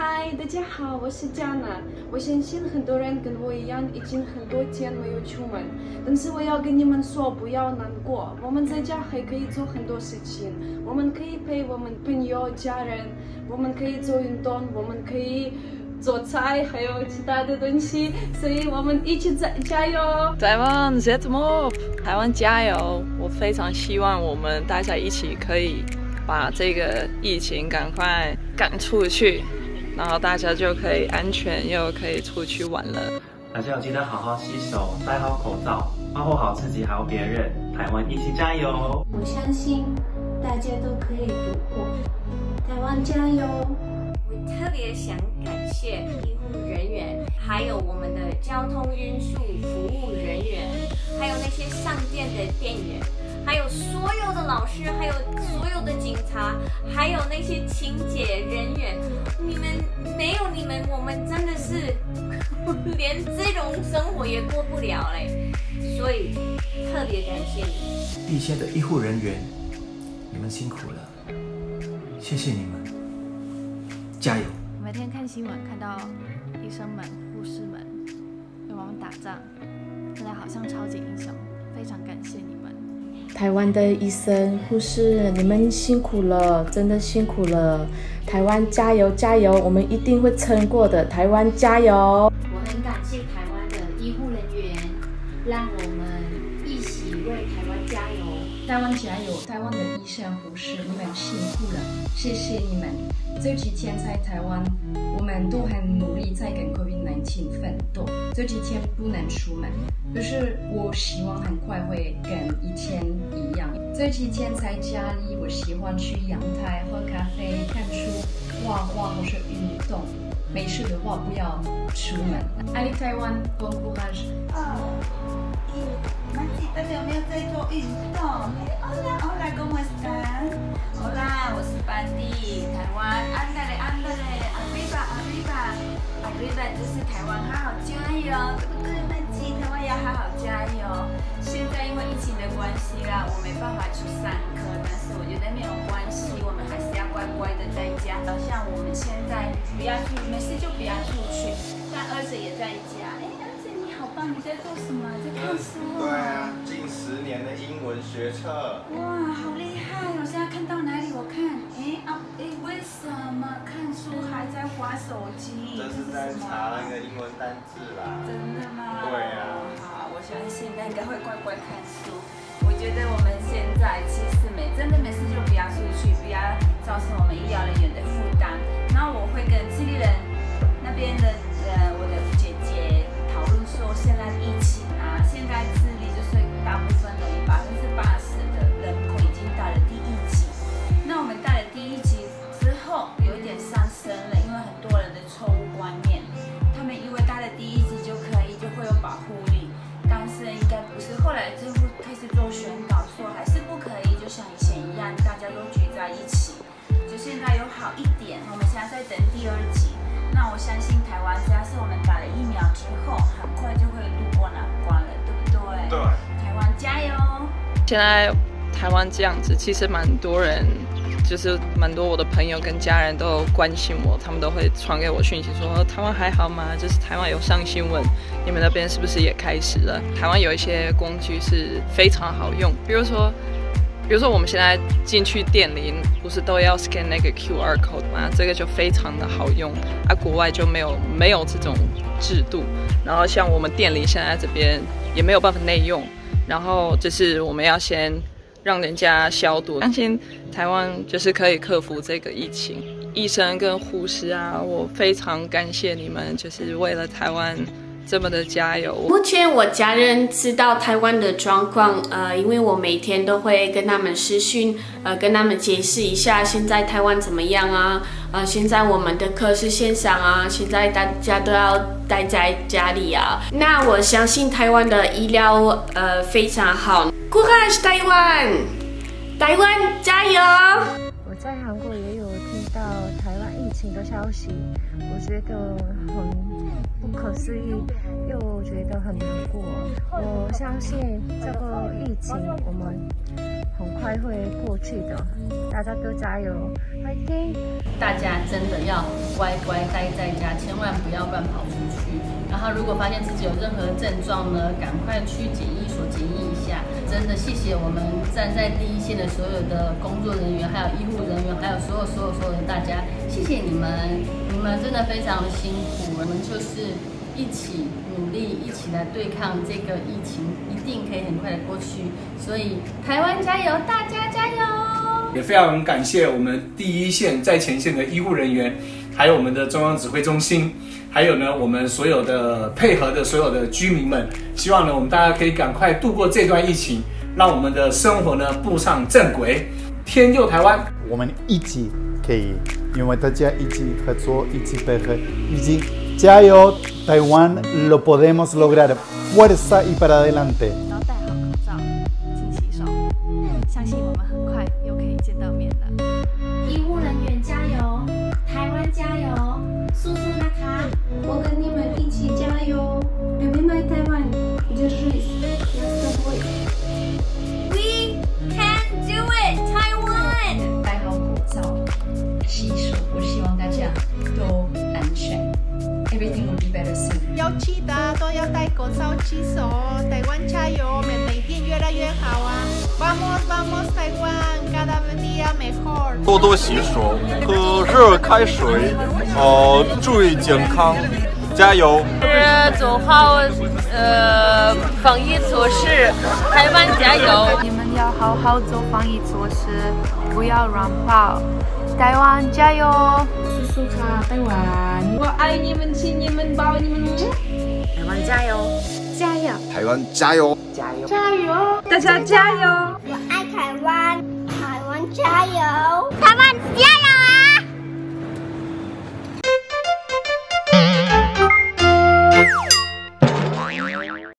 嗨，大家好，我是佳娜。我相信很多人跟我一样，已经很多天没有出门，但是我要跟你们说，不要难过。我们在家还可以做很多事情，我们可以陪我们朋友、家人，我们可以做运动，我们可以做菜，还有其他的东西。所以我们一起加油！台湾 zet 么？台湾加油！我非常希望我们大家一起可以把这个疫情赶快赶出去。 然后大家就可以安全又可以出去玩了。大家要记得好好洗手，戴好口罩，保护好自己还有别人。台湾一起加油！我相信大家都可以度过。台湾加油！我特别想感谢医护人员，还有我们的交通运输服务人员，还有那些商店的店员，还有所有的老师，还有所有的警察，还有那些清洁人员。 你们没有你们，我们真的是连这种生活也过不了嘞，所以特别感谢你。地下的医护人员，你们辛苦了，谢谢你们，加油！每天看新闻看到医生们、护士们为我们打仗，大家好像超级英雄，非常感谢你们。台湾的医生、护士，你们辛苦了，真的辛苦了。 台湾加油加油！我们一定会撑过的。台湾加油！我很感谢台湾的医护人员，让我们一起为台湾加油。台湾加油！台湾的医生护士，你们辛苦了，谢谢你们。这几天在台湾，我们都很努力在跟 COVID-19 奋斗。这几天不能出门，可是我希望很快会跟以前一样。这几天在家里，我喜欢去阳台喝咖啡、看书。 画画或是运动，没事的话不要出门。Allez Taiwan, bon courage！ Maxi， 大家有没有在做运动 ？Hola, hola, ¿cómo están? Hola， 我是班蒂，台湾 ，andale, andale, arriba, arriba, arriba， 就是台湾，好好加油，对不对，班蒂？台湾要好好加油。现在因为疫情的关系啦，我没办法去上课，但是我觉得没有关系，我们还是要乖乖的在家。 像我们现在不要去，没事就不要出去。但儿子也在家。哎，儿子你好棒，你在做什么？在看书啊？对啊，近10年的英文学册。哇，好厉害！我现在看到哪里？我看，哎啊，哎，为什么看书还在滑手机？这是在查那个英文单字啦。真的吗？对啊。好，我相信那个会乖乖看书。我觉得我们现在其实真的没事就不要出去，不要造成我们医疗人员的负担。 那我会跟智利人那边的我的姐姐讨论说，现在疫情啊，现在智利就是大部分人80%的人口已经打了第一剂。那我们打了第一剂之后，有一点上升了，因为很多人的错误观念，他们以为打了第一剂就会有保护力，但是应该不是。后来政府开始做宣导，说还是不可以，就像以前一样，大家都聚在一起。 现在有好一点，我们现在在等第2剂。那我相信台湾，只要是我们打了疫苗之后，很快就会度过难关了，对不对？对。台湾加油！现在台湾这样子，其实蛮多人，就是蛮多我的朋友跟家人都关心我，他们都会传给我讯息说台湾还好吗？就是台湾有上新闻，你们那边是不是也开始了？台湾有一些工具是非常好用，比如说我们现在进去店里，不是都要 scan 那个 QR code 吗？这个就非常的好用啊，国外就没有这种制度。然后像我们店里现在这边也没有办法内用，然后就是我们要先让人家消毒。相信台湾就是可以克服这个疫情，医生跟护士啊，我非常感谢你们，就是为了台湾。 这么的加油！目前我家人知道台湾的状况，因为我每天都会跟他们视讯，跟他们解释一下现在台湾怎么样啊，现在我们的课是线上啊，现在大家都要待在家里啊。那我相信台湾的医疗非常好。Courage 台湾，台湾加油！我在韩国也有听到台湾疫情的消息，我觉得很。 不可思议，又觉得很难过。我相信这个疫情，我们很快会过去的，大家都加油 ，OK！ 大家真的要乖乖待在家，千万不要乱跑出去。然后如果发现自己有任何症状呢，赶快去检疫所检疫一下。真的谢谢我们站在第一线的所有的工作人员，还有医护人员，还有所有的大家，谢谢你们，你们真的非常的辛苦，我们就是一起努力，一起来对抗这个疫情，一定可以很快的过去。所以台湾加油，大家加油！也非常感谢我们第一线在前线的医护人员，还有我们的中央指挥中心，还有呢我们所有的配合的所有的居民们。希望呢我们大家可以赶快度过这段疫情，让我们的生活呢步上正轨，天佑台湾！我们一起可以，因为大家一起合作，一起配合，一起。Chayo, Taiwán, lo podemos lograr. Fuerza y para adelante. 然后戴好口罩，勤洗手，相信我们很快又可以见到面了。医务人员加油，台湾加油，苏苏那卡，我跟你们一起加油。Remember Taiwan, держись, я с тобой. We can do it, Taiwan. 戴好口罩，洗手，我希望大家都安全。Everything will be better soon. 要记得都要戴口罩、洗手。台湾加油，我们每天越来越好啊 ！Vamos, vamos, Taiwan, cada día mejor. 多多洗手，喝热开水，注意健康，加油！做好防疫措施，台湾加油！你们要好好做防疫措施，不要乱跑。台湾加油！叔叔卡，台湾，我爱你们，亲你们，抱你们。台湾加油！加油！台湾加油！加油！加油！大家加油！我爱台湾，台湾加油！台湾加油！